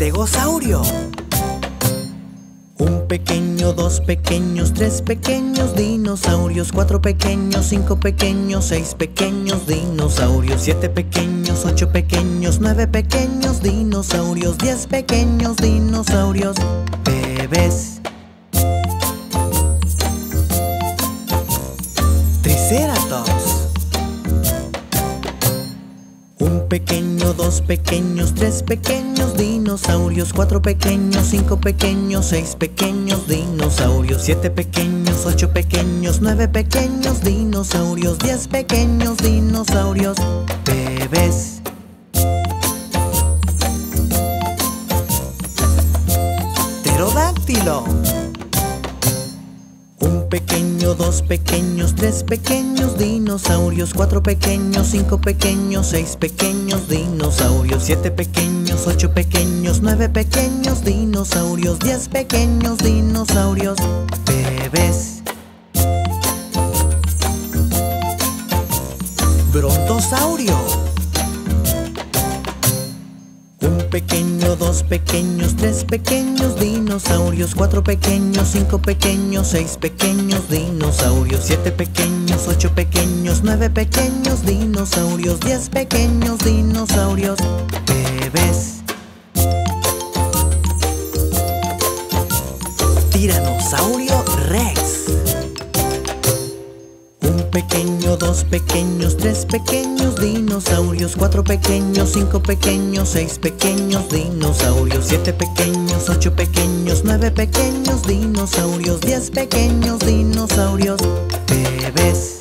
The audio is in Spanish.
estegosaurio. Un pequeño, dos pequeños, tres pequeños dinosaurios, cuatro pequeños, cinco pequeños, seis pequeños dinosaurios, siete pequeños, ocho pequeños, nueve pequeños dinosaurios, 10 pequeños dinosaurios bebés. Triceratops. Un pequeño, dos pequeños, tres pequeños dinosaurios, cuatro pequeños, cinco pequeños, seis pequeños dinosaurios, siete pequeños, ocho pequeños, nueve pequeños dinosaurios, 10 pequeños dinosaurios bebés. Pterodáctilo. Pequeño, dos pequeños, tres pequeños dinosaurios, cuatro pequeños, cinco pequeños, seis pequeños dinosaurios, siete pequeños, ocho pequeños, nueve pequeños dinosaurios, 10 pequeños dinosaurios bebés. Brontosaurio. Pequeño, dos pequeños, tres pequeños dinosaurios, cuatro pequeños, cinco pequeños, seis pequeños dinosaurios, siete pequeños, ocho pequeños, nueve pequeños dinosaurios, 10 pequeños dinosaurios bebés. Tiranosaurio Rex. Pequeño, dos pequeños, tres pequeños dinosaurios, cuatro pequeños, cinco pequeños, seis pequeños dinosaurios, siete pequeños, ocho pequeños, nueve pequeños dinosaurios, 10 pequeños dinosaurios bebés.